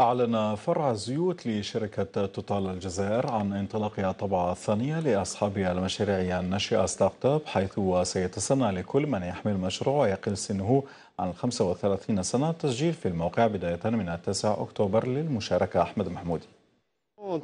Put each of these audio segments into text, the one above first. أعلن فرع الزيوت لشركة توتال الجزائر عن انطلاقها الطبعة الثانية لأصحاب المشاريع الناشئة ستارت اب، حيث سيتسنى لكل من يحمل مشروع يقل سنه عن 35 سنة التسجيل في الموقع بداية من 9 أكتوبر للمشاركة. أحمد محمودي.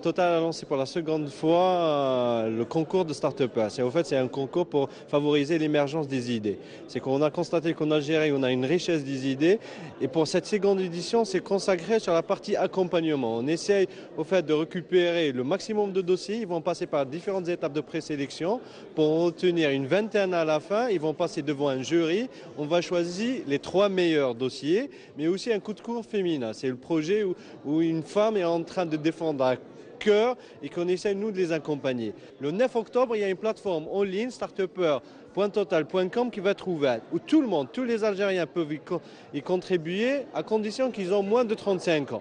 Total a lancé pour la seconde fois le concours de startupers. En fait, c'est un concours pour favoriser l'émergence des idées. C'est qu'on a constaté qu'en Algérie, on a une richesse des idées. Et pour cette seconde édition, c'est consacré sur la partie accompagnement. On essaye au fait de récupérer le maximum de dossiers. Ils vont passer par différentes étapes de présélection pour en obtenir une vingtaine à la fin. Ils vont passer devant un jury. On va choisir les 3 meilleurs dossiers, mais aussi un coup de cours féminin. C'est le projet où une femme est en train de défendre et qu'on essaie nous de les accompagner. Le 9 octobre, il y a une plateforme en ligne startupper.total.com qui va être ouverte où tout le monde, tous les Algériens peuvent y contribuer à condition qu'ils ont moins de 35 ans.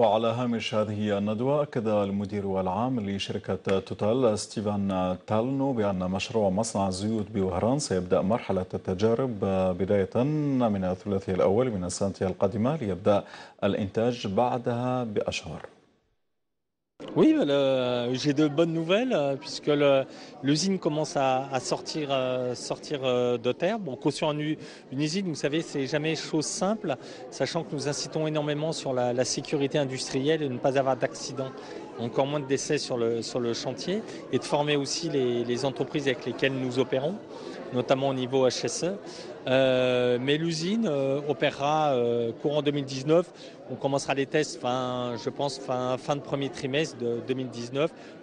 وعلى هامش هذه الندوة أكد المدير العام لشركة توتال ستيفان تالنو بأن مشروع مصنع الزيوت بوهران سيبدأ مرحلة التجارب بداية من الثلاثي الأول من السنة القادمة ليبدأ الإنتاج بعدها بأشهر. Oui, j'ai de bonnes nouvelles puisque l'usine commence à sortir de terre. Bon, caution une usine, vous savez, c'est jamais chose simple, sachant que nous incitons énormément sur la sécurité industrielle et ne pas avoir d'accidents, encore moins de décès sur le chantier, et de former aussi les entreprises avec lesquelles nous opérons, notamment au niveau HSE. Mais l'usine opérera courant 2019. On commencera les tests, je pense, fin de premier trimestre de 2019.